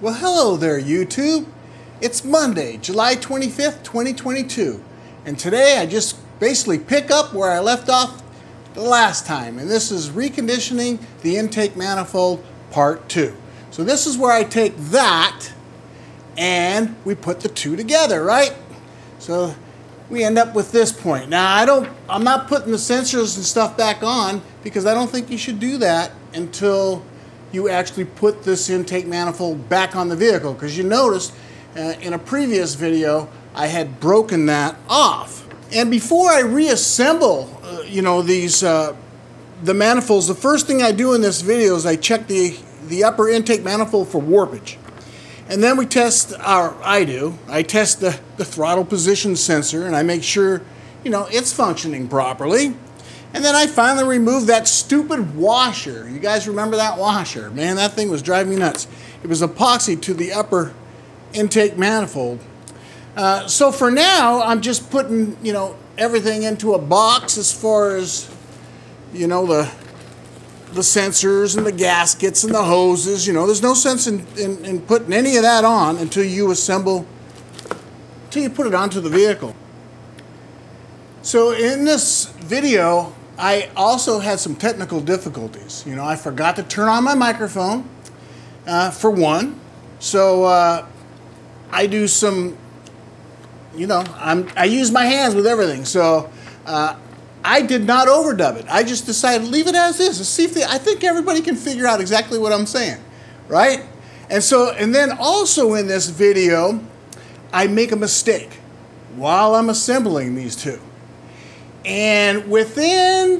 Well, hello there, YouTube. It's Monday, July 25th, 2022. And today I just basically pick up where I left off the last time. And this is reconditioning the intake manifold part 2. So this is where I take that and we put the two together, right? So we end up with this point. Now I'm not putting the sensors and stuff back on because I don't think you should do that until you actually put this intake manifold back on the vehicle, because you noticed in a previous video I had broken that off. And before I reassemble the manifolds, the first thing I do in this video is I check the upper intake manifold for warpage, and then we test, or I test the throttle position sensor, and I make sure it's functioning properly. And then I finally removed that stupid washer. You guys remember that washer? Man, that thing was driving me nuts. It was epoxy to the upper intake manifold. So for now, I'm just putting, everything into a box as far as, the sensors and the gaskets and the hoses. There's no sense in putting any of that on until you put it onto the vehicle. So in this video, I also had some technical difficulties. I forgot to turn on my microphone, for one. So I do some, I use my hands with everything. So I did not overdub it. I just decided to leave it as is. See if I think everybody can figure out exactly what I'm saying, right? And then also in this video, I make a mistake while I'm assembling these two. And within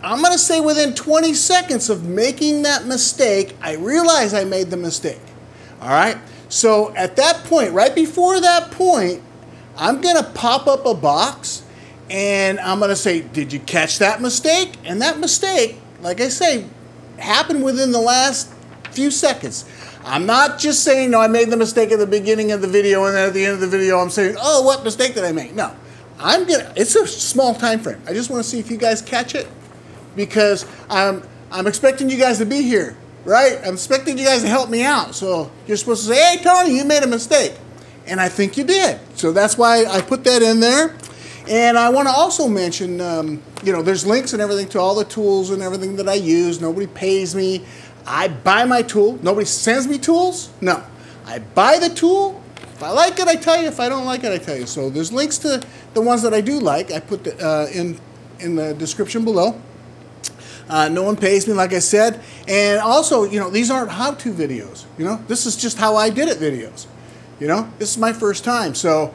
20 seconds of making that mistake, I realized I made the mistake. All right. So at that point, right before that point, I'm going to pop up a box and I'm going to say, did you catch that mistake? And that mistake, like I say, happened within the last few seconds. I'm not just saying, no, I made the mistake at the beginning of the video, and then at the end of the video, I'm saying, oh, what mistake did I make? No. It's a small time frame. I just want to see if you guys catch it, because I'm expecting you guys to be here, right? I'm expecting you guys to help me out. So you're supposed to say, hey, Tony, you made a mistake. And I think you did. So that's why I put that in there. And I want to also mention, there's links and everything to all the tools and everything that I use. Nobody pays me. I buy my tool. Nobody sends me tools. No, I buy the tool. If I like it, I tell you. If I don't like it, I tell you. So there's links to the ones that I do like. I put in the description below. No one pays me, like I said. And also, these aren't how-to videos. This is just how I did it videos. This is my first time. So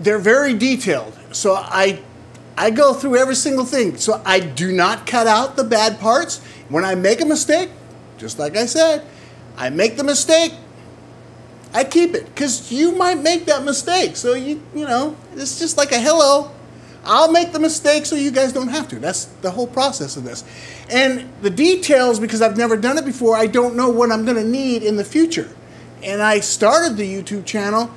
they're very detailed. So I go through every single thing. So I do not cut out the bad parts. When I make a mistake, just like I said, I make the mistake. I keep it, because you might make that mistake. So, it's just like a hello. I'll make the mistake so you guys don't have to. That's the whole process of this. And the details, because I've never done it before, I don't know what I'm going to need in the future. And I started the YouTube channel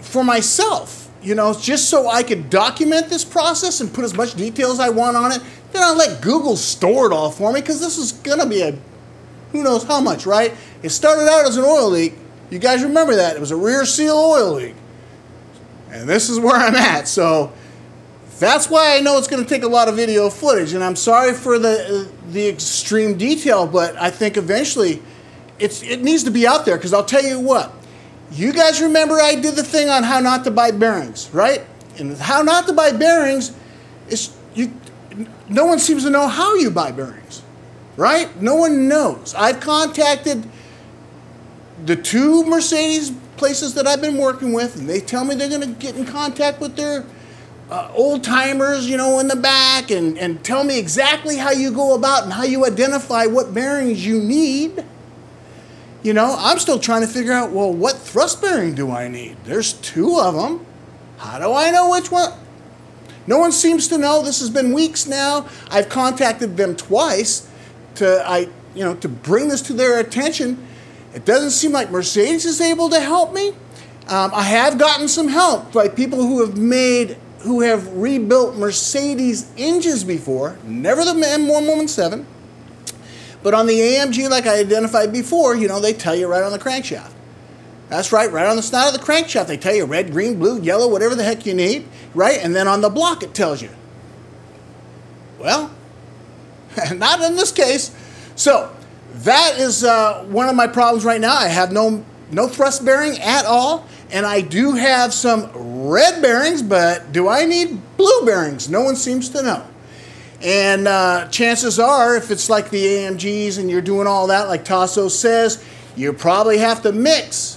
for myself, just so I could document this process and put as much detail as I want on it. Then I'll let Google store it all for me, because this is going to be a who knows how much, right? It started out as an oil leak. You guys remember that. It was a rear seal oil leak. And this is where I'm at. So that's why I know it's going to take a lot of video footage. And I'm sorry for the extreme detail, but I think eventually it needs to be out there, because I'll tell you what. You guys remember I did the thing on how not to buy bearings, right? And how not to buy bearings is no one seems to know how you buy bearings, right? No one knows. I've contacted the two Mercedes places that I've been working with, and they tell me they're going to get in contact with their old timers, in the back, and tell me exactly how you go about and how you identify what bearings you need. I'm still trying to figure out, well, what thrust bearing do I need? There's two of them. How do I know which one? No one seems to know. This has been weeks now. I've contacted them twice to bring this to their attention. It doesn't seem like Mercedes is able to help me. I have gotten some help by people who have rebuilt Mercedes engines before, never the M117, But on the AMG, like I identified before, you know, they tell you right on the crankshaft. That's right on the snout of the crankshaft. They tell you red, green, blue, yellow, whatever the heck you need, right? And then on the block, it tells you. Well, not in this case. So that is one of my problems right now. I have no thrust bearing at all, and I do have some red bearings, but do I need blue bearings? No one seems to know. And chances are, if it's like the AMGs and you're doing all that, like Tasso says, you probably have to mix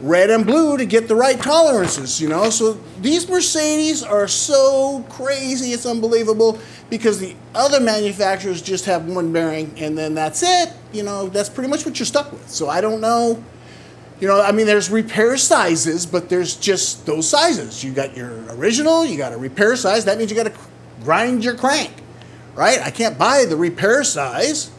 red and blue to get the right tolerances, you know. So these Mercedes are so crazy, it's unbelievable, because the other manufacturers just have one bearing and then that's it. You know, that's pretty much what you're stuck with. So I don't know. You know, I mean, there's repair sizes, but there's just those sizes. You got your original, you got a repair size. That means you got to grind your crank, right? I can't buy the repair size,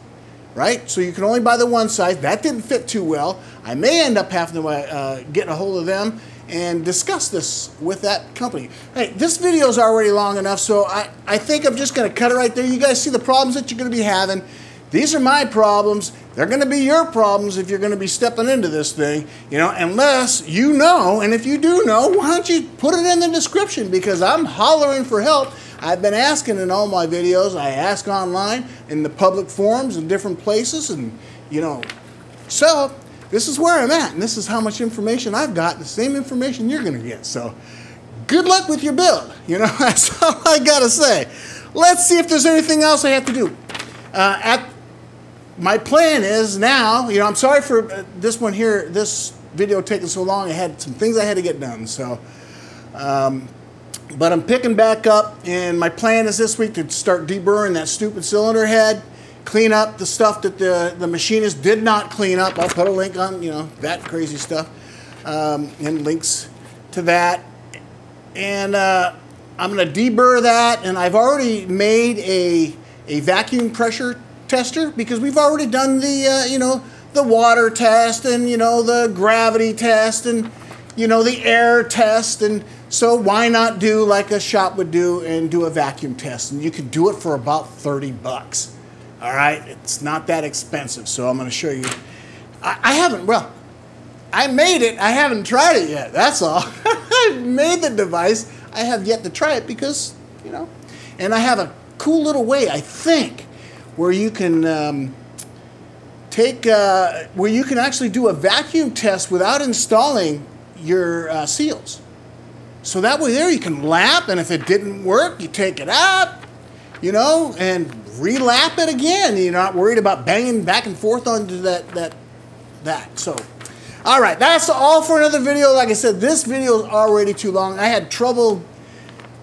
right? So you can only buy the one size. That didn't fit too well. I may end up having to get a hold of them and discuss this with that company. Hey, this video is already long enough, so I think I'm just going to cut it right there. You guys see the problems that you're going to be having. These are my problems. They're going to be your problems if you're going to be stepping into this thing, you know, unless you know. And if you do know, why don't you put it in the description, because I'm hollering for help. I've been asking in all my videos. I ask online, in the public forums, in different places, and, you know, so this is where I'm at, and this is how much information I've got, the same information you're going to get. So good luck with your build. You know, that's all I got to say. Let's see if there's anything else I have to do. My plan is now, you know, I'm sorry for this one here, this video taking so long. I had some things I had to get done, so, but I'm picking back up, and my plan is this week to start deburring that stupid cylinder head, clean up the stuff that the machinist did not clean up. I'll put a link on, you know, that crazy stuff, and links to that, and I'm going to deburr that, and I've already made a vacuum pressure tester, because we've already done the, you know, the water test, and, you know, the gravity test, and, you know, the air test, and so why not do like a shop would do and do a vacuum test? And you can do it for about 30 bucks. All right, it's not that expensive, so I'm going to show you. I haven't, well, I made it. I haven't tried it yet, that's all. I've made the device. I have yet to try it because, you know, and I have a cool little way, I think, where you can where you can actually do a vacuum test without installing your seals. So that way there you can lap, and if it didn't work, you take it up, you know, and relap it again. You're not worried about banging back and forth onto that. So, all right, that's all for another video. Like I said, this video is already too long. I had trouble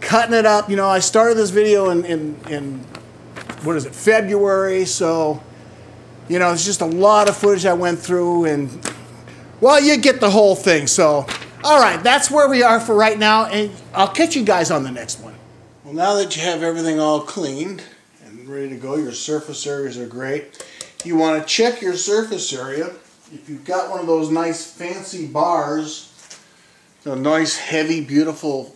cutting it up. You know, I started this video in what is it, February, so, you know, it's just a lot of footage I went through, and, well, you get the whole thing. So, all right, that's where we are for right now, and I'll catch you guys on the next one. Well, now that you have everything all cleaned and ready to go, your surface areas are great. You want to check your surface area. If you've got one of those nice fancy bars, the nice, heavy, beautiful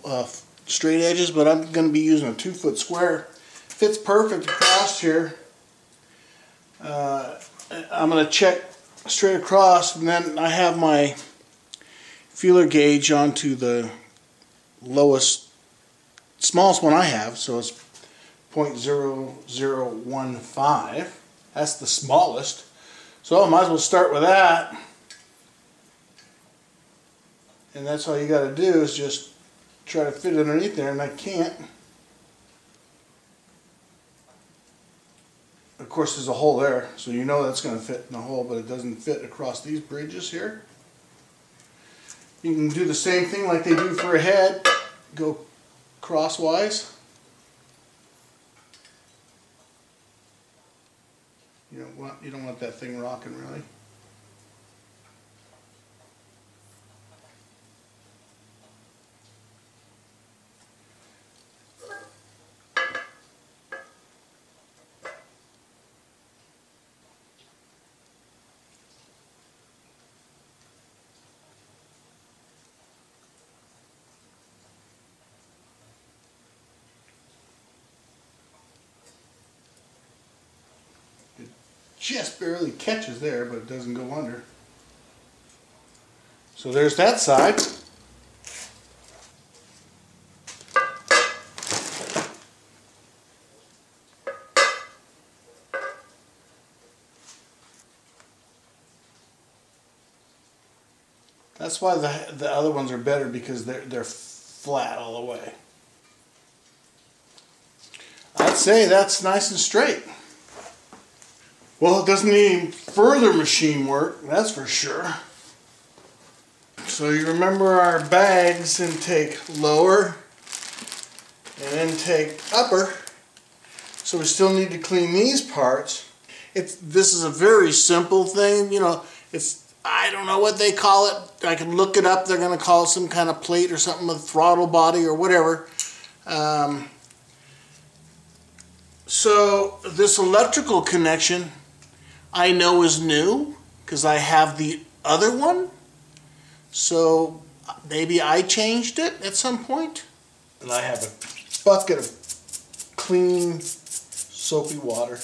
straight edges, but I'm going to be using a 2-foot square. Fits perfect across here. I'm going to check straight across, and then I have my feeler gauge onto the lowest, smallest one I have, so it's 0.0015. That's the smallest, so I might as well start with that. And that's all you got to do is just try to fit it underneath there, and I can't. Of course, there's a hole there, so you know that's going to fit in the hole, but it doesn't fit across these bridges here. You can do the same thing like they do for a head. Go crosswise. You don't want that thing rocking, really. just barely catches there, but it doesn't go under. So there's that side. That's why the other ones are better, because they're flat all the way. I'd say that's nice and straight. Well, it doesn't need any further machine work, that's for sure. So you remember our bags, intake lower and intake upper. So we still need to clean these parts. This is a very simple thing, you know, I don't know what they call it. I can look it up. They're going to call it some kind of plate or something with throttle body or whatever. So this electrical connection I know is new because I have the other one. So maybe I changed it at some point. And I have a bucket of clean, soapy water.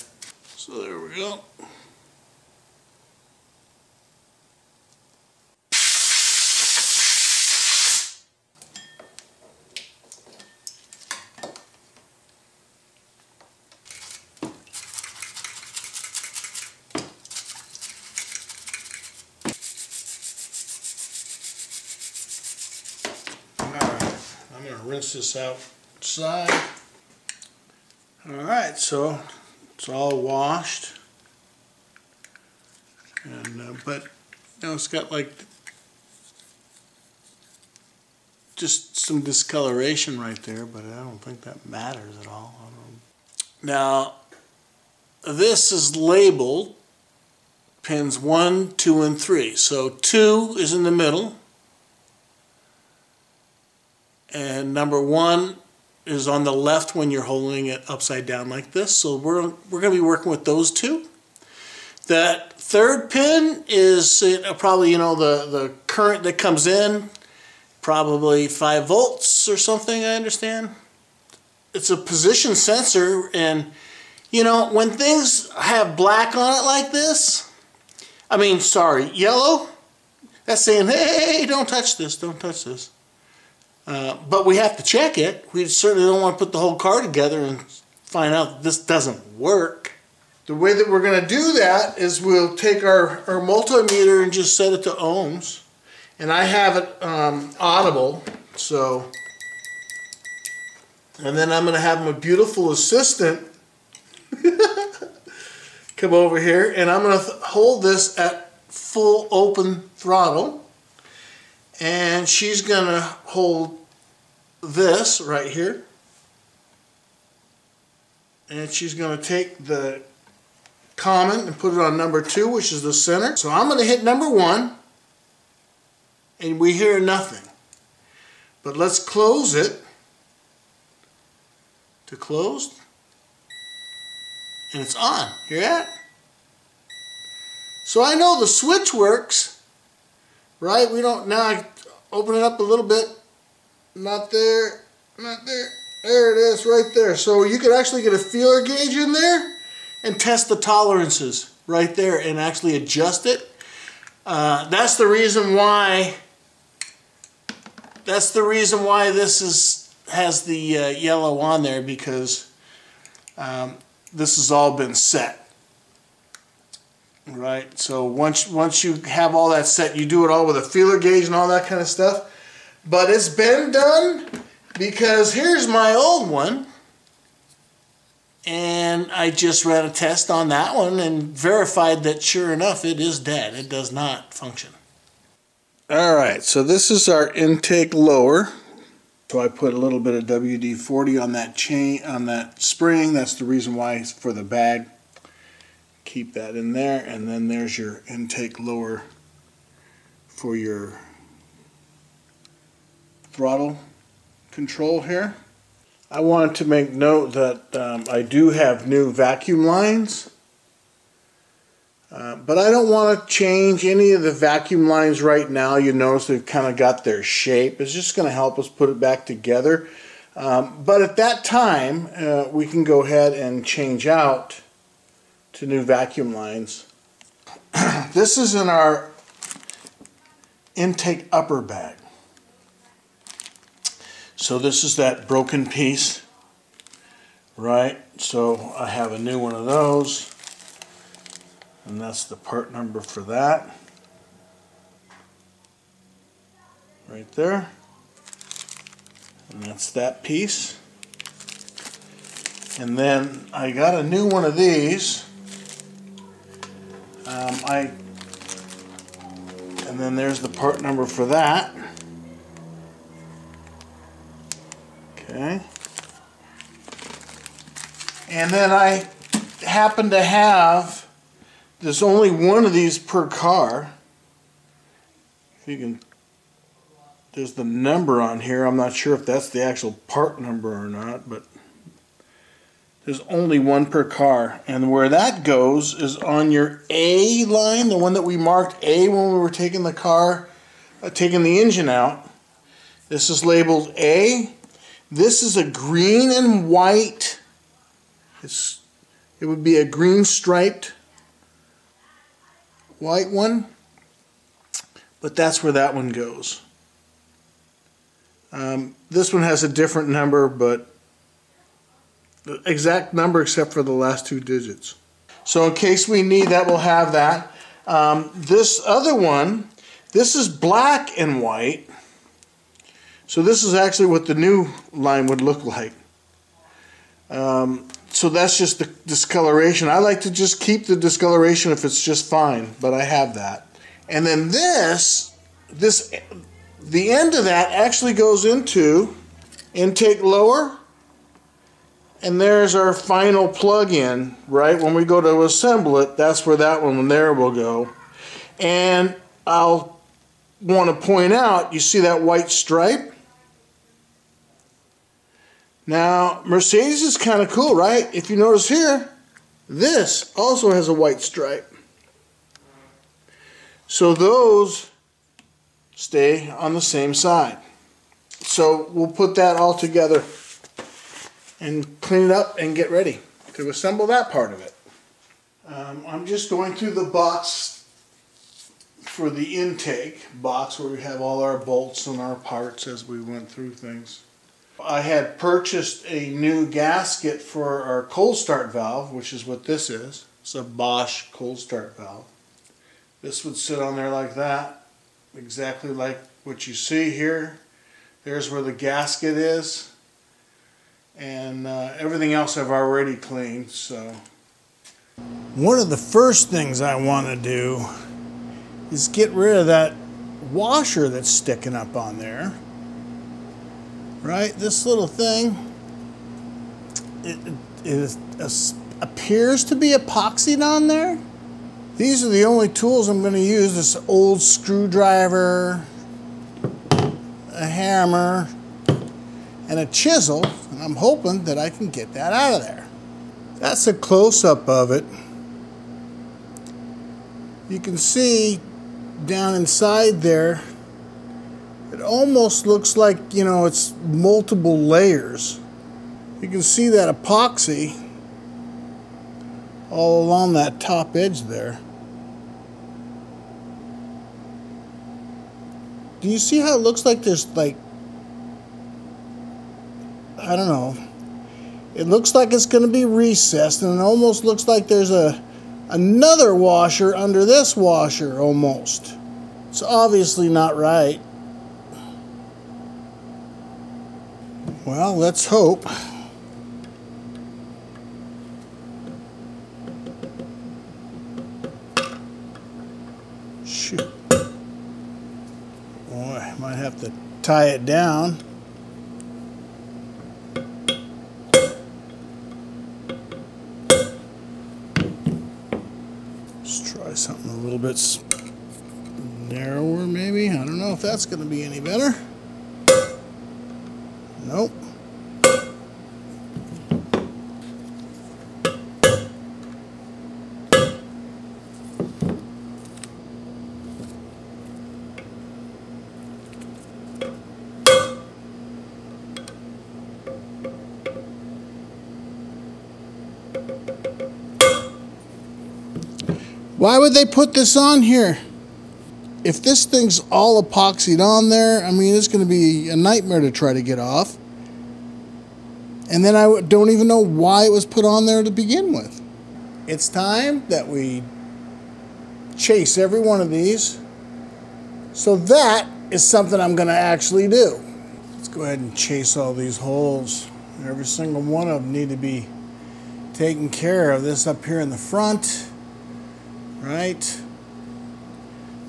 So there we go. Rinse this outside. Alright, so it's all washed, and but you know, it's got like just some discoloration right there, but I don't think that matters at all. I don't know. Now this is labeled pins 1, 2, and 3. So 2 is in the middle. And number 1 is on the left when you're holding it upside down like this. So we're going to be working with those two. That third pin is probably, you know, the current that comes in, probably 5 volts or something, I understand. It's a position sensor, and, you know, when things have black on it like this, I mean, sorry, yellow, that's saying, hey, don't touch this, don't touch this. But we have to check it. We certainly don't want to put the whole car together and find out that this doesn't work. The way that we're going to do that is we'll take our multimeter and just set it to ohms. And I have it audible. So, and then I'm going to have my beautiful assistant come over here. And I'm going to hold this at full open throttle. And she's going to hold this right here. And she's going to take the common and put it on number 2, which is the center. So I'm going to hit number 1. And we hear nothing. But let's close it. To closed. And it's on. Hear that? So I know the switch works. Right, we don't, now I open it up a little bit, not there, not there, there it is, right there. So you could actually get a feeler gauge in there and test the tolerances right there and actually adjust it. That's the reason why, this has the yellow on there, because this has all been set. Right, so once you have all that set, you do it all with a feeler gauge and all that kind of stuff. But it's been done, because here's my old one, and I just ran a test on that one and verified that sure enough it is dead. It does not function. Alright, so this is our intake lower. So I put a little bit of WD-40 on that chain, on that spring. That's the reason why it's for the bag. Keep that in there, and then there's your intake lower for your throttle control here. I wanted to make note that I do have new vacuum lines, but I don't want to change any of the vacuum lines right now. You notice they've kind of got their shape. It's just going to help us put it back together, but at that time we can go ahead and change out to new vacuum lines. This is in our intake upper bag. So this is that broken piece, right? So I have a new one of those, and that's the part number for that. Right there. And that's that piece. And then I got a new one of these. And then there's the part number for that. Okay. And then I happen to have, there's only one of these per car. If you can, there's the number on here. I'm not sure if that's the actual part number or not, but there's only one per car, and where that goes is on your A line, the one that we marked A when we were taking the car, taking the engine out. This is labeled A. This is a green and white. It would be a green striped white one, but that's where that one goes. This one has a different number, but the exact number except for the last two digits. So in case we need that, we'll have that. This other one, this is black and white. So this is actually what the new line would look like. So that's just the discoloration. I like to just keep the discoloration if it's just fine, but I have that. And then this, the end of that actually goes into intake lower. And there's our final plug-in, right? When we go to assemble it, that's where that one there will go. And I'll want to point out, you see that white stripe? Now, Mercedes is kind of cool, right? If you notice here, this also has a white stripe. So those stay on the same side. So we'll put that all together and clean it up and get ready to assemble that part of it. I'm just going through the box for the intake box where we have all our bolts and our parts as we went through things. I had purchased a new gasket for our cold start valve, which is what this is. It's a Bosch cold start valve. This would sit on there like that, exactly like what you see here. There's where the gasket is. And everything else I've already cleaned, so. One of the first things I want to do is get rid of that washer that's sticking up on there. Right, this little thing, it appears to be epoxied on there. These are the only tools I'm going to use, this old screwdriver, a hammer, and a chisel. I'm hoping that I can get that out of there. That's a close-up of it. You can see down inside there, it almost looks like, you know, it's multiple layers. You can see that epoxy all along that top edge there. Do you see how it looks like there's like, I don't know, it looks like it's going to be recessed, and it almost looks like there's another washer under this washer almost. It's obviously not right. Well, let's hope. Shoot. Boy, I might have to tie it down. Something a little bit narrower maybe. I don't know if that's going to be any better. Nope. Why would they put this on here? If this thing's all epoxied on there, I mean, it's going to be a nightmare to try to get off. And then I don't even know why it was put on there to begin with. It's time that we chase every one of these. So that is something I'm going to actually do. Let's go ahead and chase all these holes. Every single one of them need to be taken care of. This up here in the front, right?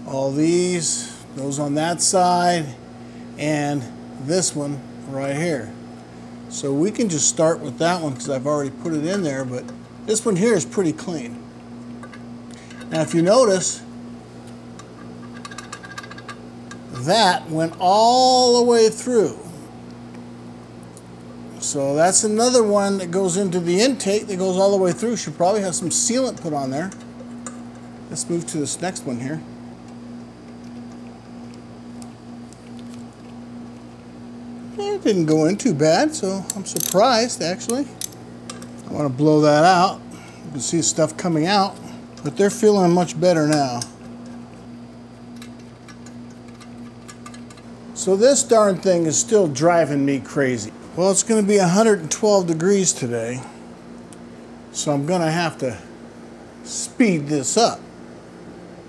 All these, those on that side, and this one right here. So we can just start with that one because I've already put it in there, but this one here is pretty clean. Now if you notice, that went all the way through. So that's another one that goes into the intake that goes all the way through. Should probably have some sealant put on there. Let's move to this next one here. It didn't go in too bad, so I'm surprised actually. I want to blow that out. You can see stuff coming out, but they're feeling much better now. So this darn thing is still driving me crazy. Well, it's going to be 112 degrees today, so I'm going to have to speed this up.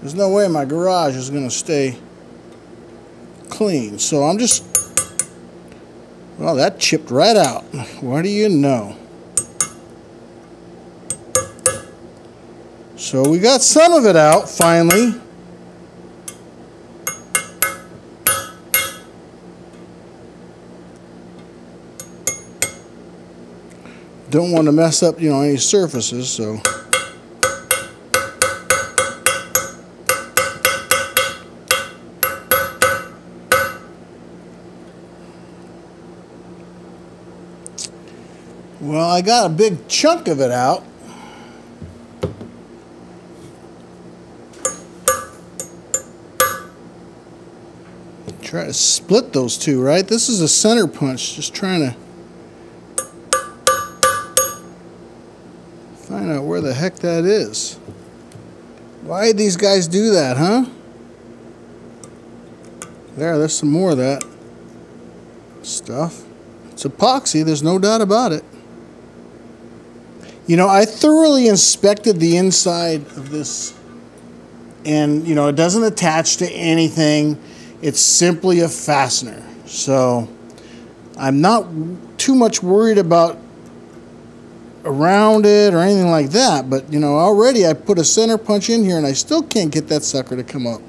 There's no way my garage is going to stay clean, so I'm just... Well, that chipped right out. What do you know? So we got some of it out, finally. Don't want to mess up, you know, any surfaces, so. Well, I got a big chunk of it out. Try to split those two, right? This is a center punch, just trying to find out where the heck that is. Why did these guys do that, huh? There's some more of that stuff. It's epoxy, there's no doubt about it. You know, I thoroughly inspected the inside of this, and you know, it doesn't attach to anything. It's simply a fastener. So I'm not too much worried about around it or anything like that, but you know, already I put a center punch in here and I still can't get that sucker to come up.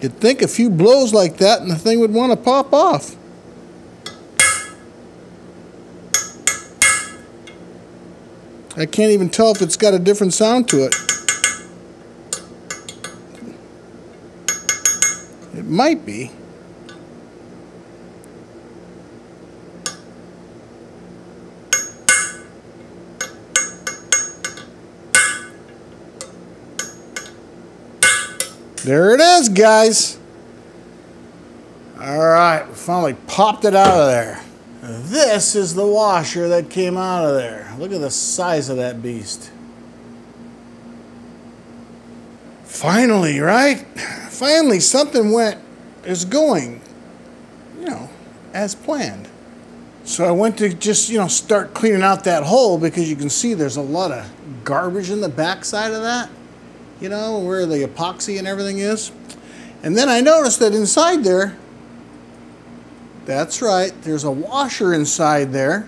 You'd think a few blows like that and the thing would want to pop off. I can't even tell if it's got a different sound to it. It might be. There it is, guys. All right, we finally popped it out of there. This is the washer that came out of there. Look at the size of that beast. Finally, right? Finally, something is going, you know, as planned. So I went to just, you know, start cleaning out that hole because you can see there's a lot of garbage in the backside of that. You know, where the epoxy and everything is. And then I noticed that inside there, that's right, there's a washer inside there.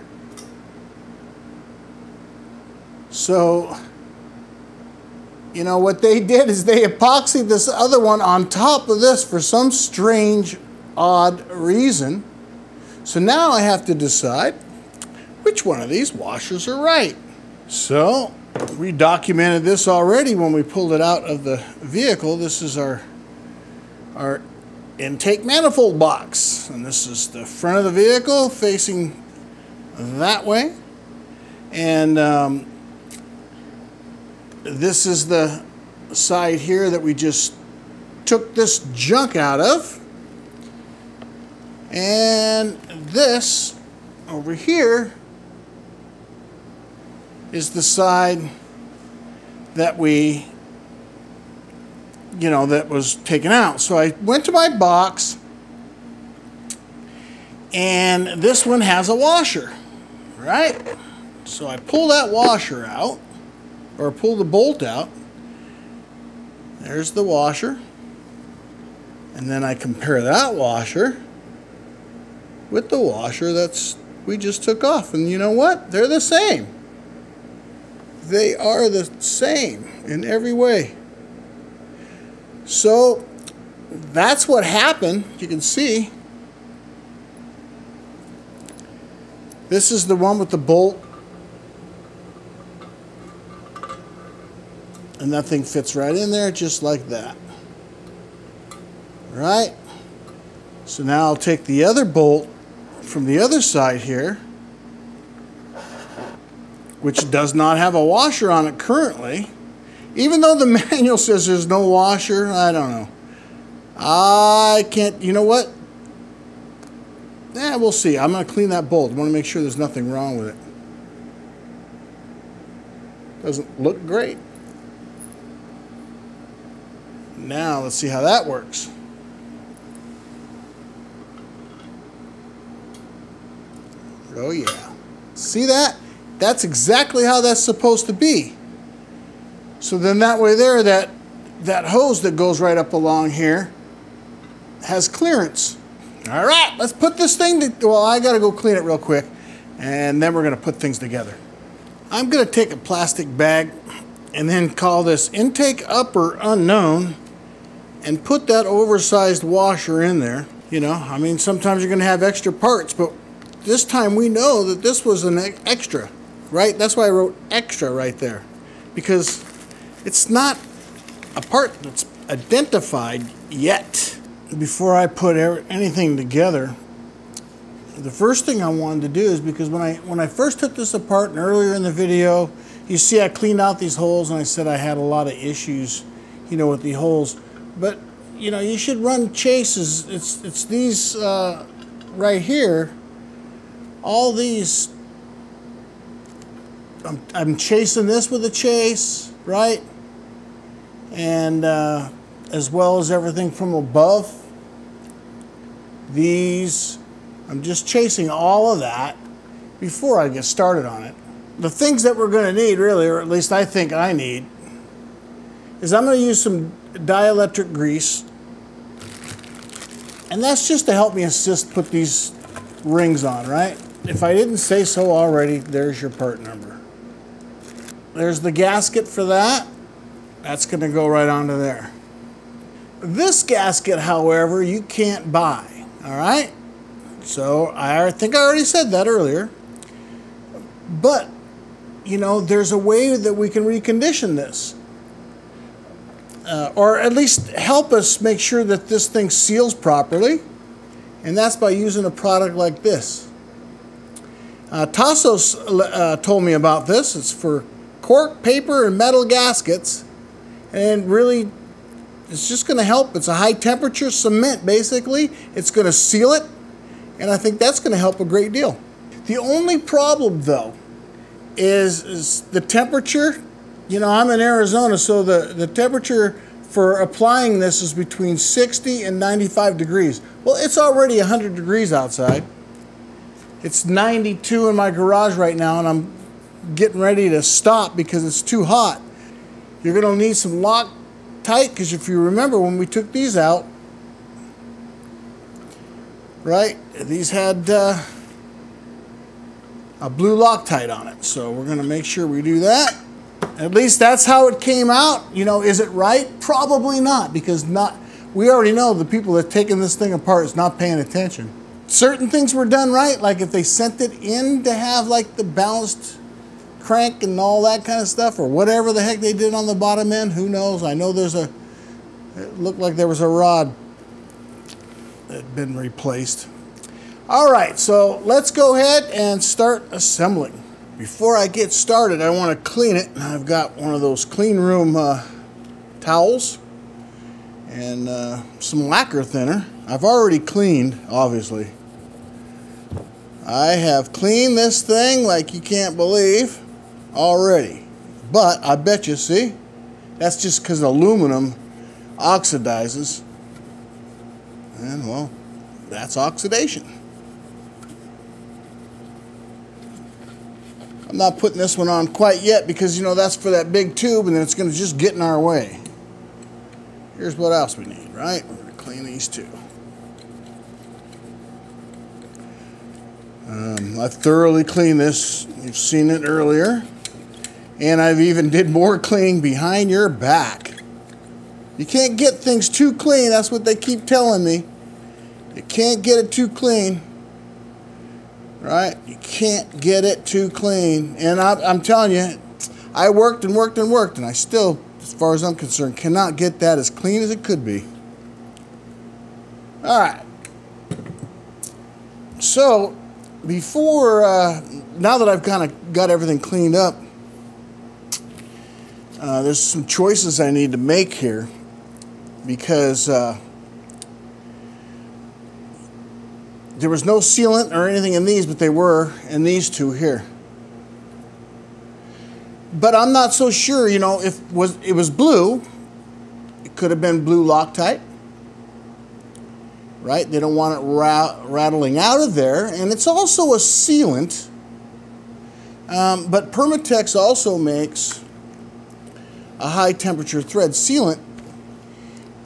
So, you know, what they did is they epoxied this other one on top of this for some strange, odd reason. So now I have to decide which one of these washers are right. So, we documented this already when we pulled it out of the vehicle. This is our intake manifold box. And this is the front of the vehicle facing that way. And this is the side here that we just took this junk out of. And this over here is the side that we, you know, that was taken out. So I went to my box, and this one has a washer, right? So I pull that washer out, or pull the bolt out. There's the washer. And then I compare that washer with the washer that's we just took off. And you know what? They're the same. They are the same in every way. So that's what happened. You can see. This is the one with the bolt. And that thing fits right in there just like that. Right? So now I'll take the other bolt from the other side here, which does not have a washer on it currently. Even though the manual says there's no washer, I don't know. I can't, you know what? Yeah, we'll see. I'm going to clean that bolt. I want to make sure there's nothing wrong with it. Doesn't look great. Now let's see how that works. Oh yeah. See that? That's exactly how that's supposed to be. So then that way there, that hose that goes right up along here has clearance. All right, let's put this thing to, well, I gotta go clean it real quick, and then we're gonna put things together. I'm gonna take a plastic bag and then call this intake upper unknown and put that oversized washer in there. You know, I mean, sometimes you're gonna have extra parts, but this time we know that this was an extra, right? That's why I wrote extra right there, because it's not a part that's identified yet. Before I put anything together, the first thing I wanted to do is, because when I first took this apart and earlier in the video, you see I cleaned out these holes and I said I had a lot of issues, you know, with the holes. But, you know, you should run chases. It's these right here. All these, I'm chasing this with a chase, right? And as well as everything from above. These, I'm just chasing all of that before I get started on it. The things that we're gonna need really, or at least I think I need, is I'm gonna use some dielectric grease. And that's just to help me assist put these rings on, right? If I didn't say so already, there's your part number. There's the gasket for that. That's going to go right onto there. This gasket, however, you can't buy, all right? So I think I already said that earlier. But, you know, there's a way that we can recondition this. Or at least help us make sure that this thing seals properly. And that's by using a product like this. Tasso told me about this. It's for cork, paper, and metal gaskets. And really, it's just going to help. It's a high temperature cement, basically. It's going to seal it. And I think that's going to help a great deal. The only problem, though, is the temperature. You know, I'm in Arizona, so the temperature for applying this is between 60 and 95 degrees. Well, it's already 100 degrees outside. It's 92 in my garage right now, and I'm getting ready to stop because it's too hot. You're gonna need some Loctite, because if you remember when we took these out, right, these had a blue Loctite on it. So we're gonna make sure we do that. At least that's how it came out. You know, is it right? Probably not, because we already know the people that are taking this thing apart is not paying attention. Certain things were done right, like if they sent it in to have like the balanced crank and all that kind of stuff, or whatever the heck they did on the bottom end, who knows? I know there's a, it looked like there was a rod that had been replaced. All right, so let's go ahead and start assembling. Before I get started, I want to clean it. I've got one of those clean room towels and some lacquer thinner. I've already cleaned, obviously. I have cleaned this thing like you can't believe already. But I bet you, see, that's just because aluminum oxidizes. And well, that's oxidation. I'm not putting this one on quite yet because, you know, that's for that big tube and then it's going to just get in our way. Here's what else we need, right? We're going to clean these two. I've thoroughly cleaned this. You've seen it earlier. And I've even did more cleaning behind your back. You can't get things too clean. That's what they keep telling me. You can't get it too clean. Right? You can't get it too clean. And I'm telling you, I worked and worked and worked, and I still, as far as I'm concerned, cannot get that as clean as it could be. All right. So, before, now that I've kind of got everything cleaned up, there's some choices I need to make here because there was no sealant or anything in these, but they were in these two here. But I'm not so sure, you know, if it was blue, it could have been blue Loctite. Right? They don't want it rattling out of there. And it's also a sealant. But Permatex also makes a high temperature thread sealant.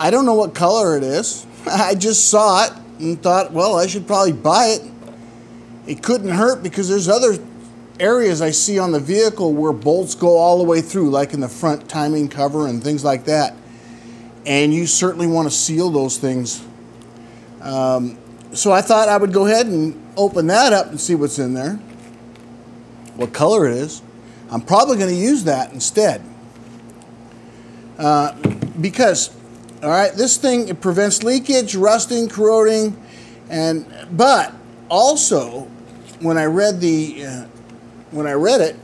I don't know what color it is. I just saw it and thought, well, I should probably buy it. It couldn't hurt because there's other areas I see on the vehicle where bolts go all the way through, like in the front timing cover and things like that. And you certainly want to seal those things. So I thought I would go ahead and open that up and see what's in there, what color it is. I'm probably going to use that instead. Because, all right, this thing, it prevents leakage, rusting, corroding, but also when I read the, when I read it,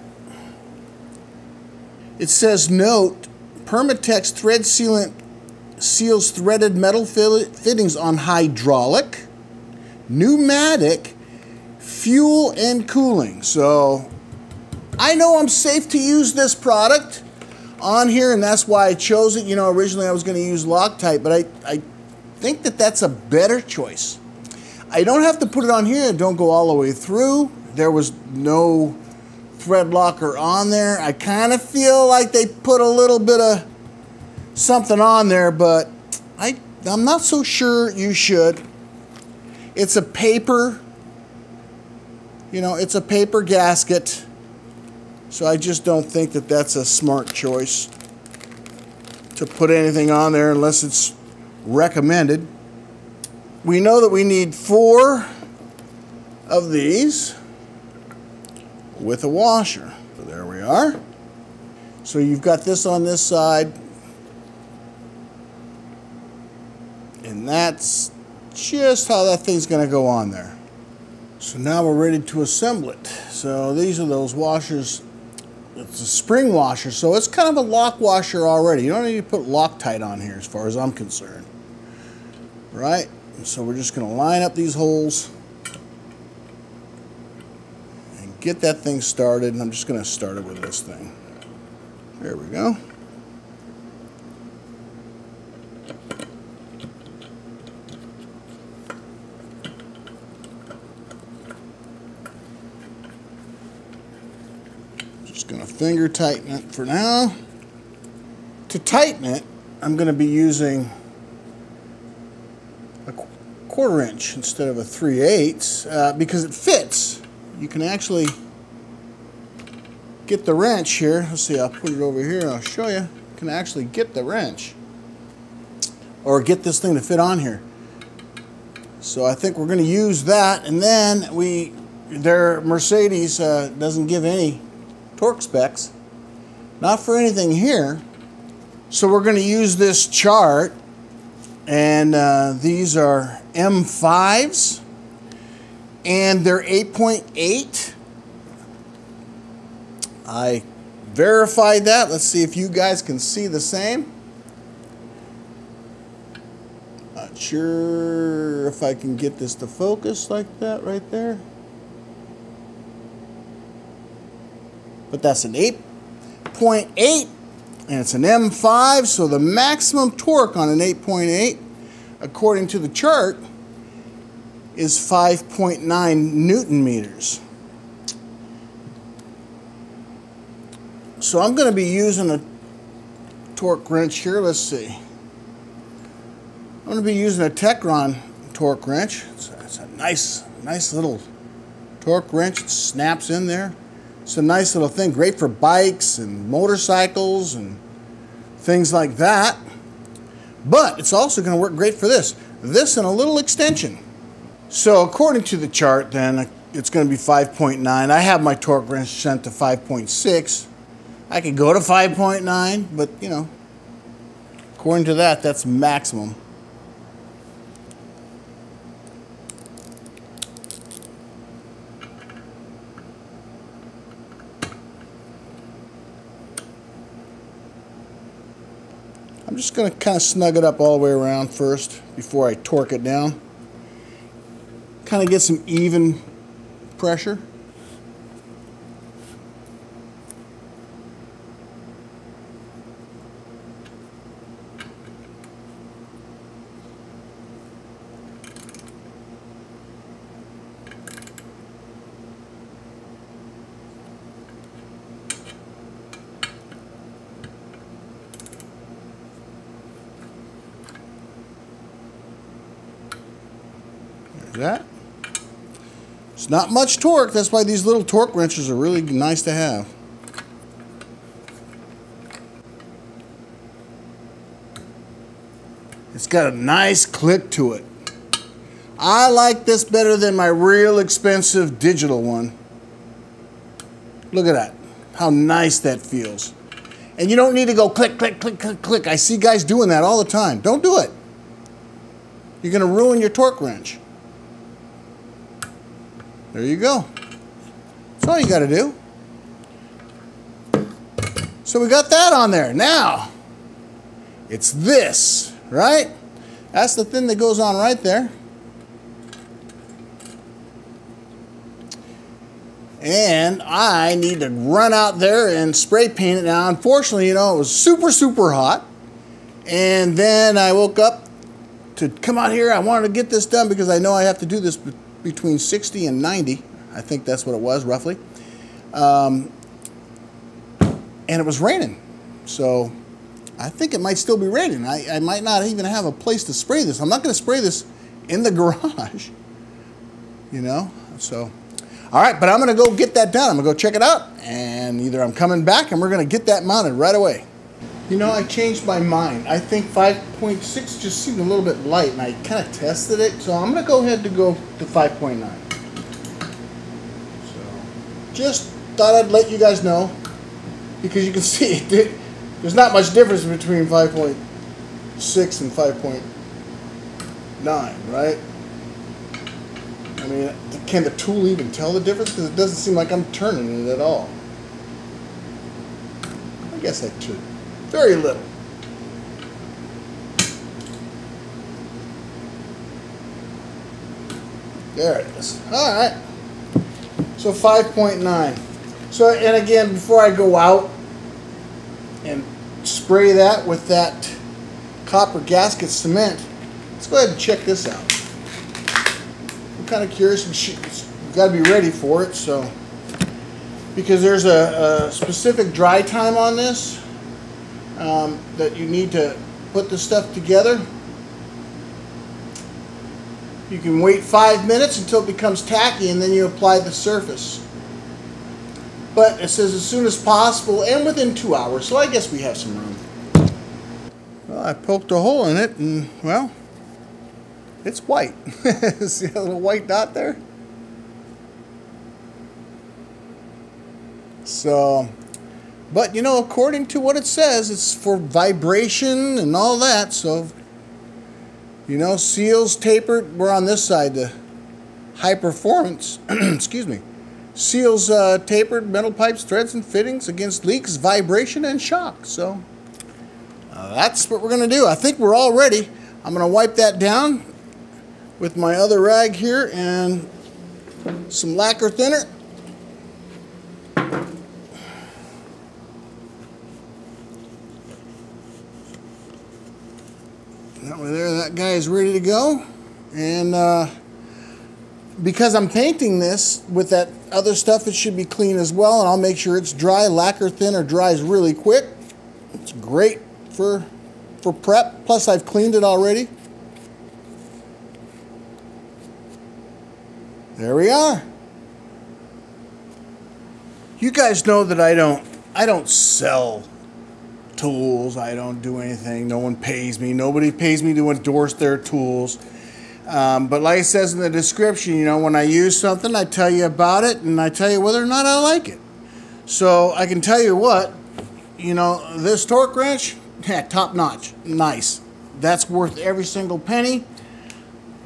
it says, note, Permatex thread sealant seals threaded metal fittings on hydraulic, pneumatic, fuel, and cooling. So I know I'm safe to use this product on here, and that's why I chose it. You know, originally I was going to use Loctite, but I think that that's a better choice. I don't have to put it on here. It don't go all the way through. There was no thread locker on there. I kind of feel like they put a little bit of something on there, but I'm not so sure you should. It's a paper, you know, it's a paper gasket, so I just don't think that that's a smart choice to put anything on there unless it's recommended. We know that we need 4 of these with a washer. So there we are. So you've got this on this side. And that's just how that thing's going to go on there. So now we're ready to assemble it. So these are those washers. It's a spring washer, so it's kind of a lock washer already. You don't need to put Loctite on here as far as I'm concerned. Right? So we're just going to line up these holes and get that thing started. And I'm just going to start it with this thing. There we go. Going to finger tighten it for now. To tighten it, I'm going to be using a 1/4 inch instead of a 3/8 because it fits. You can actually get the wrench here. Let's see, I'll put it over here and I'll show you. You can actually get the wrench or get this thing to fit on here. So I think we're going to use that, and then their Mercedes doesn't give any torque specs, not for anything here. So we're going to use this chart, and these are M5s, and they're 8.8. I verified that. Let's see if you guys can see the same. Not sure if I can get this to focus like that right there. but that's an 8.8, and it's an M5, so the maximum torque on an 8.8, according to the chart, is 5.9 Newton meters. So I'm going to be using a torque wrench here. Let's see. I'm going to be using a Tecron torque wrench. It's a nice little torque wrench. It snaps in there. It's a nice little thing. Great for bikes and motorcycles and things like that. But it's also going to work great for this. This and a little extension. So according to the chart, then, it's going to be 5.9. I have my torque wrench sent to 5.6. I could go to 5.9, but, you know, according to that, that's maximum. I'm just going to kind of snug it up all the way around first before I torque it down. Kind of get some even pressure. That. It's not much torque, that's why these little torque wrenches are really nice to have. It's got a nice click to it. I like this better than my real expensive digital one. Look at that, how nice that feels. And you don't need to go click, click, click, click, click. I see guys doing that all the time. Don't do it. You're going to ruin your torque wrench. There you go. That's all you got to do. So we got that on there. Now, it's this, right? That's the thing that goes on right there. And I need to run out there and spray paint it. Now, unfortunately, you know, it was super, super hot. And then I woke up to come out here. I wanted to get this done because I know I have to do this between 60 and 90, I think that's what it was roughly, and it was raining, so I think it might still be raining. I might not even have a place to spray this. I'm not going to spray this in the garage, you know, so, all right, but I'm going to go get that done. I'm going to go check it out, and either I'm coming back and we're going to get that mounted right away. You know, I changed my mind. I think 5.6 just seemed a little bit light, and I kind of tested it, so I'm going to go ahead to go to 5.9. So, just thought I'd let you guys know, because you can see it, there's not much difference between 5.6 and 5.9, right? I mean, can the tool even tell the difference? Because it doesn't seem like I'm turning it at all. I guess I could. Very little. There it is. All right. So 5.9. So, and again, before I go out and spray that with that copper gasket cement, let's go ahead and check this out. I'm kind of curious. We've got to be ready for it, so because there's a specific dry time on this. That you need to put the stuff together. You can wait 5 minutes until it becomes tacky and then you apply the surface. But it says as soon as possible and within 2 hours, so I guess we have some room. Well, I poked a hole in it and, well, it's white. See that little white dot there? So... But, you know, according to what it says, it's for vibration and all that. So, you know, seals tapered. We're on this side, the high performance, excuse me. Seals tapered, metal pipes, threads, and fittings against leaks, vibration, and shock. So, that's what we're going to do. I think we're all ready. I'm going to wipe that down with my other rag here and some lacquer thinner. guy is ready to go. And because I'm painting this with that other stuff, it should be clean as well. And I'll make sure it's dry. Lacquer thin or dries really quick. It's great for prep. Plus I've cleaned it already. There we are. You guys know that I don't sell tools. I don't do anything. No one pays me. Nobody pays me to endorse their tools. But like it says in the description, you know, when I use something, I tell you about it and I tell you whether or not I like it. So I can tell you what, you know, this torque wrench, top notch, nice. That's worth every single penny.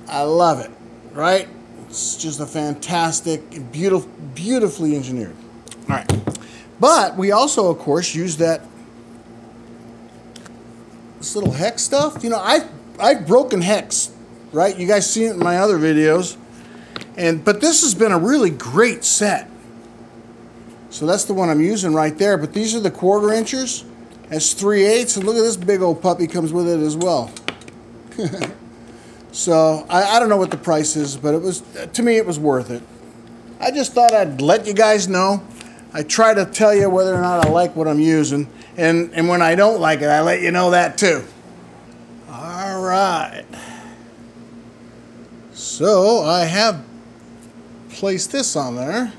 I love it, right? It's just a fantastic, beautifully engineered. All right, but we also, of course, use this little hex stuff. You know, I've broken hex, right? You guys seen it in my other videos, but this has been a really great set. So that's the one I'm using right there. But these are the 1/4 inchers. That's 3/8, and look at this big old puppy comes with it as well. So I don't know what the price is, but it was, to me, it was worth it. I just thought I'd let you guys know. I try to tell you whether or not I like what I'm using, and when I don't like it, I let you know that too. All right. So I have placed this on there.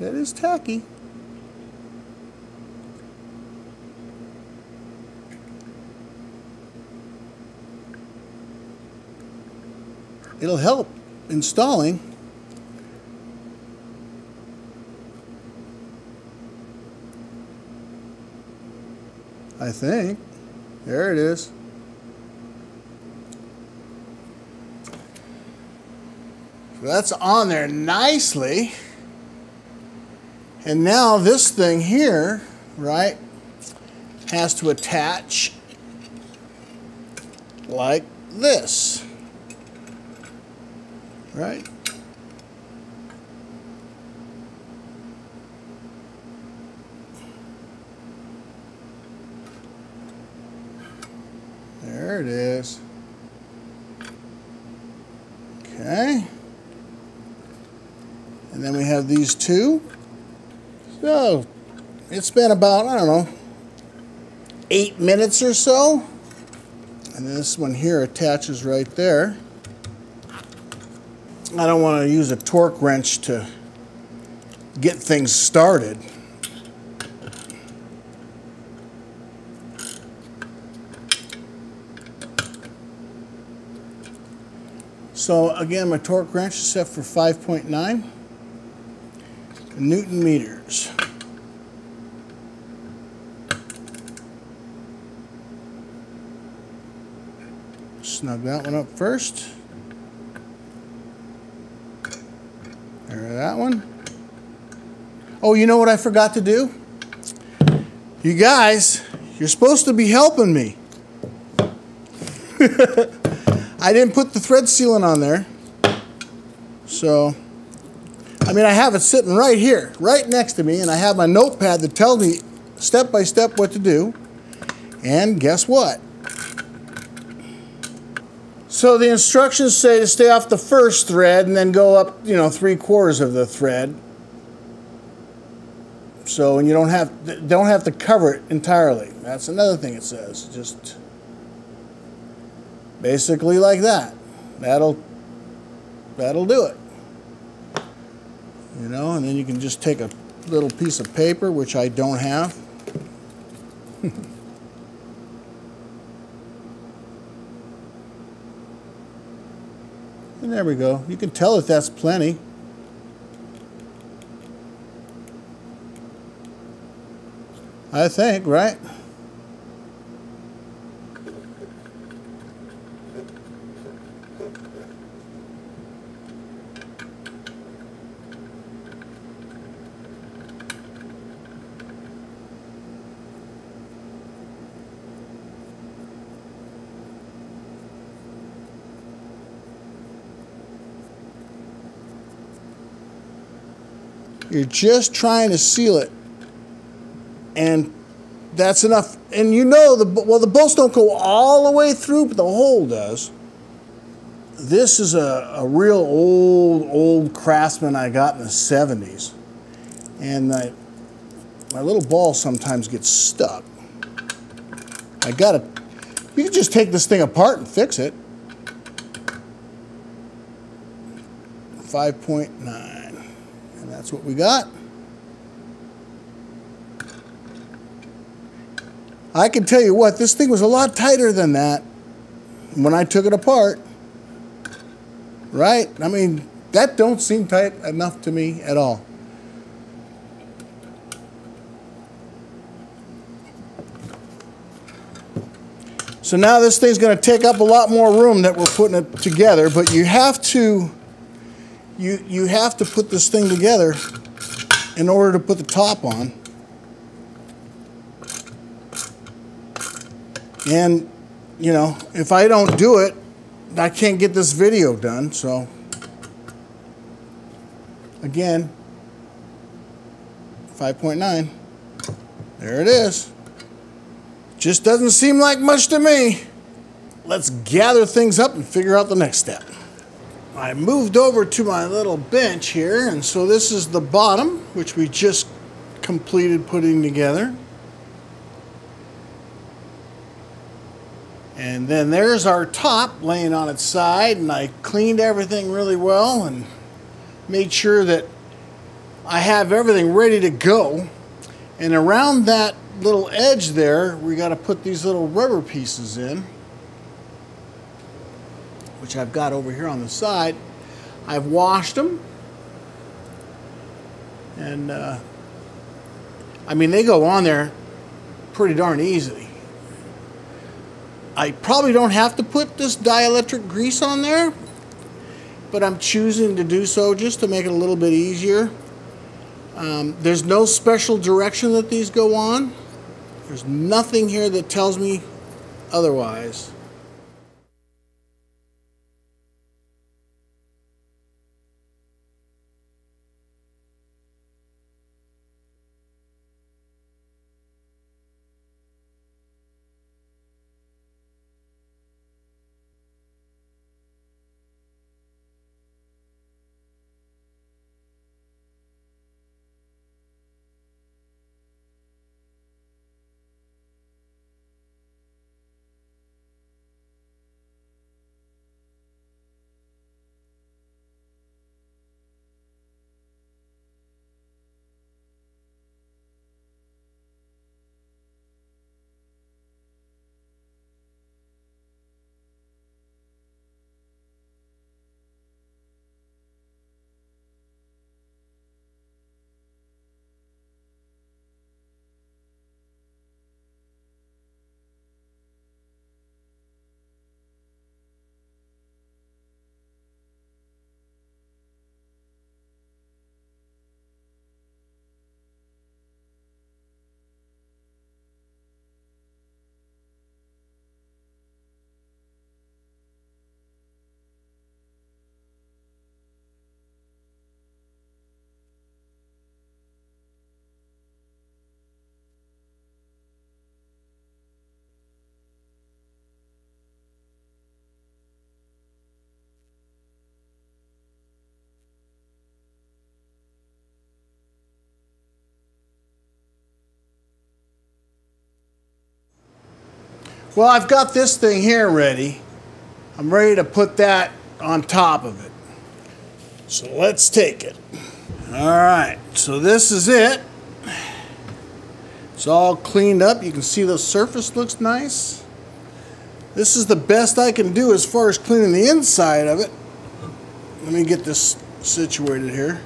That is tacky. It'll help installing. I think. There it is. So that's on there nicely. And now this thing here, right, has to attach like this. Right? There it is. Okay. And then we have these two. So it's been about, I don't know, 8 minutes or so. And this one here attaches right there. I don't want to use a torque wrench to get things started. So again, my torque wrench is set for 5.9 Newton meters. Snug that one up first. That one. Oh, you know what I forgot to do? You guys, you're supposed to be helping me. I didn't put the thread sealant on there. So, I mean, I have it sitting right here, right next to me, and I have my notepad that tells me step by step what to do. And guess what? So the instructions say to stay off the first thread and then go up, you know, 3/4 of the thread. So, and you don't have to cover it entirely. That's another thing it says. Just basically like that. That'll do it. You know, and then you can just take a little piece of paper, which I don't have. And there we go. You can tell that that's plenty. I think, right? You're just trying to seal it, and that's enough. And you know, the bolts don't go all the way through, but the hole does. This is a real old Craftsman I got in the 70s. And my little ball sometimes gets stuck. You can just take this thing apart and fix it. 5.9, and that's what we got. I can tell you what, this thing was a lot tighter than that when I took it apart. Right? I mean, that don't seem tight enough to me at all. So now this thing's going to take up a lot more room that we're putting it together, but you have to put this thing together in order to put the top on. And you know, if I don't do it, I can't get this video done, so again, 5.9, there it is. Just doesn't seem like much to me. Let's gather things up and figure out the next step. I moved over to my little bench here, and so this is the bottom, which we just completed putting together. And then there's our top laying on its side, and I cleaned everything really well and made sure that I have everything ready to go. And around that little edge there, we got to put these little rubber pieces in, which I've got over here on the side. I've washed them, and I mean, they go on there pretty darn easily. I probably don't have to put this dielectric grease on there, but I'm choosing to do so just to make it a little bit easier. There's no special direction that these go on. There's nothing here that tells me otherwise. Well, I've got this thing here ready. I'm ready to put that on top of it. So let's take it. All right, so this is it. It's all cleaned up. You can see the surface looks nice. This is the best I can do as far as cleaning the inside of it. Let me get this situated here.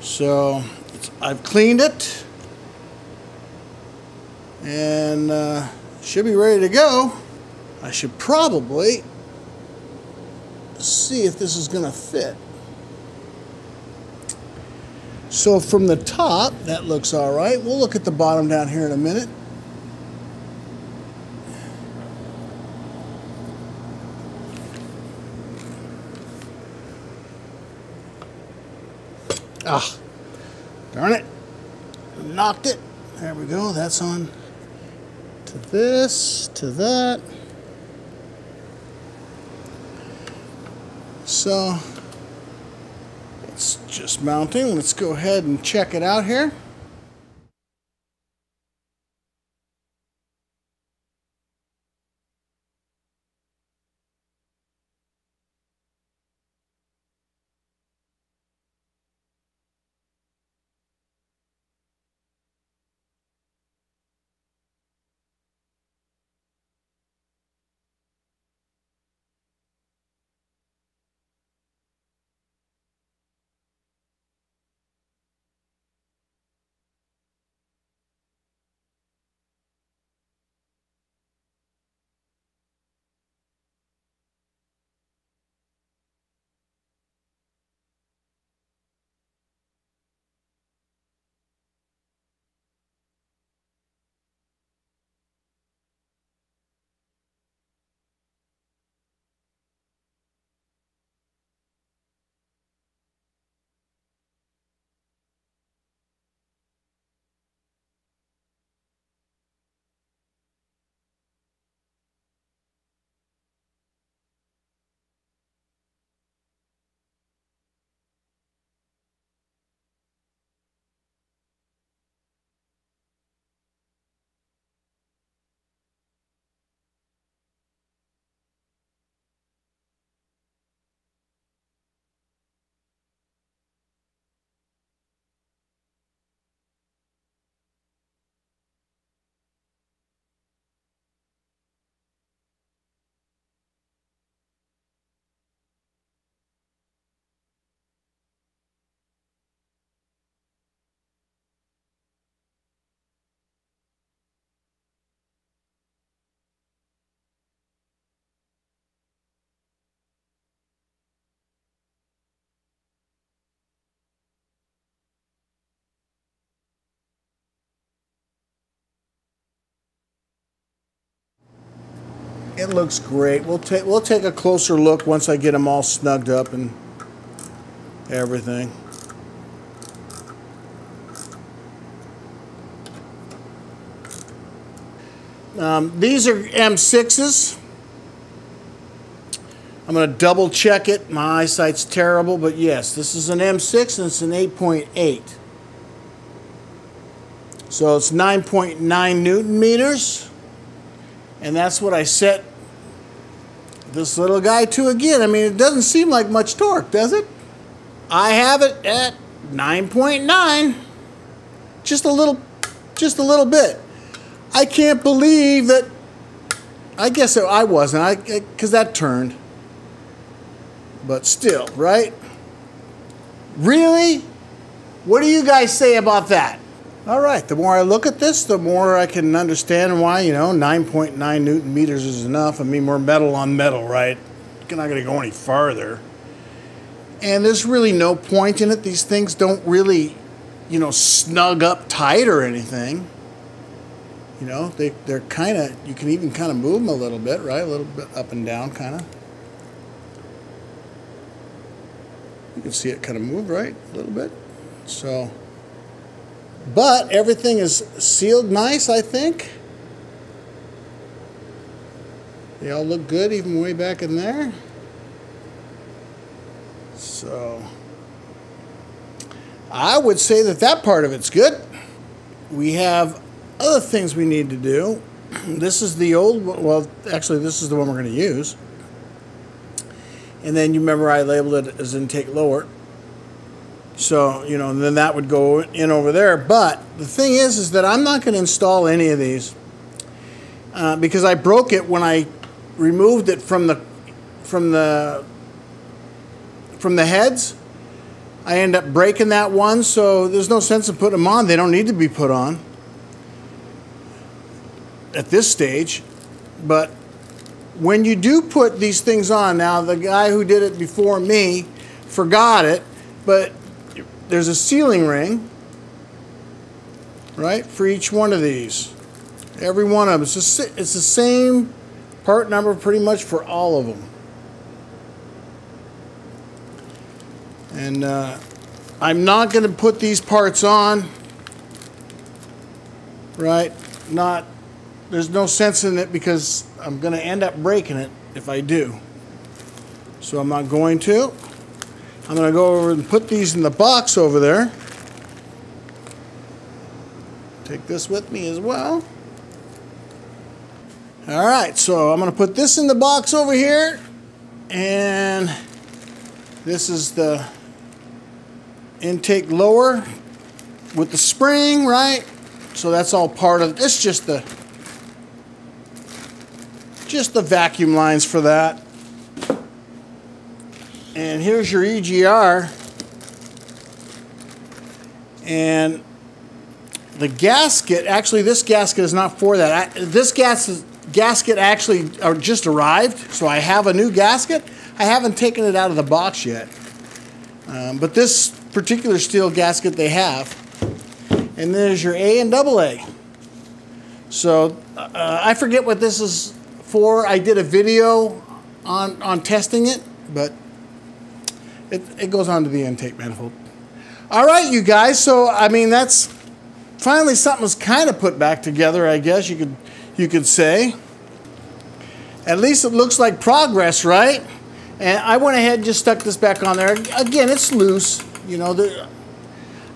So I've cleaned it, and should be ready to go. I should probably see if this is gonna fit. So from the top, that looks all right. We'll look at the bottom down here in a minute. Ah, darn it. Knocked it. There we go. That's on to this, to that. So it's just mounting. Let's go ahead and check it out here. It looks great. We'll take a closer look once I get them all snugged up and everything. These are M6s. I'm going to double check it. My eyesight's terrible, but yes, this is an M6 and it's an 8.8. So it's 9.9 Newton meters. And that's what I set this little guy to again. I mean, it doesn't seem like much torque, does it? I have it at 9.9. Just a little bit. I can't believe that. I guess I wasn't, because that turned. But still, right? Really? What do you guys say about that? All right, the more I look at this, the more I can understand why, you know, 9.9 Newton meters is enough. I mean, we're metal on metal, right? You're not going to go any farther. And there's really no point in it. These things don't really, you know, snug up tight or anything. You know, they're kind of, you can even kind of move them a little bit, right? A little bit up and down, kind of. You can see it kind of move, right? A little bit. So... but everything is sealed nice, I think. They all look good, even way back in there. So, I would say that that part of it's good. We have other things we need to do. This is the old one. Well, actually, this is the one we're going to use. And then you remember I labeled it as intake lower. So, you know, then that would go in over there. But the thing is that I'm not going to install any of these because I broke it when I removed it from the heads. I end up breaking that one, so there's no sense in putting them on. They don't need to be put on at this stage. But when you do put these things on, now the guy who did it before me forgot it, but there's a sealing ring, right, for each one of these. Every one of them. It's the same part number pretty much for all of them. And I'm not going to put these parts on, right? There's no sense in it because I'm going to end up breaking it if I do. So I'm not going to. I'm going to go over and put these in the box over there. Take this with me as well. All right, so I'm going to put this in the box over here. And this is the intake lower with the spring, right? So that's all part of it. It's just the vacuum lines for that. And here's your EGR. And the gasket, actually this gasket is not for that. This gasket actually just arrived, so I have a new gasket. I haven't taken it out of the box yet. But this particular steel gasket they have. And there's your A and AA. So I forget what this is for. I did a video on testing it, but it goes onto the intake manifold. All right, you guys. So I mean, that's finally something's kind of put back together. I guess you could say. At least it looks like progress, right? And I went ahead and just stuck this back on there. Again, it's loose. You know,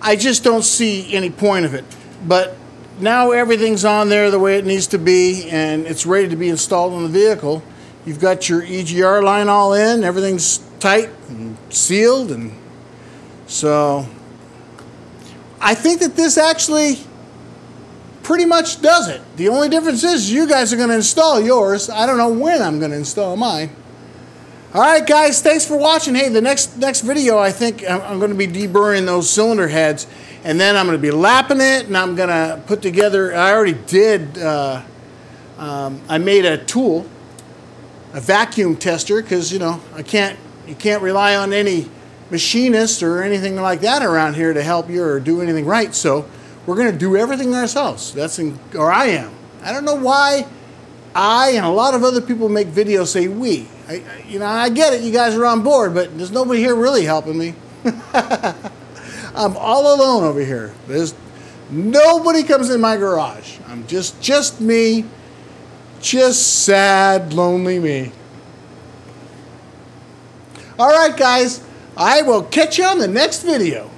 I just don't see any point of it. But now everything's on there the way it needs to be, and it's ready to be installed on the vehicle. You've got your EGR line all in. Everything's tight and sealed, and so I think that this actually pretty much does it. The only difference is you guys are going to install yours. I don't know when I'm going to install mine. All right, guys, thanks for watching. Hey, the next video, I think I'm going to be deburring those cylinder heads, and then I'm going to be lapping it, and I'm going to put together, I already did, I made a tool, a vacuum tester, because, you know, you can't rely on any machinist or anything like that around here to help you or do anything right, so we're going to do everything ourselves. Or I am. I don't know why I and a lot of other people make videos say we. You know, I get it. You guys are on board, but there's nobody here really helping me. I'm all alone over here. There's nobody comes in my garage. I'm just me, just sad, lonely me. All right, guys. I will catch you on the next video.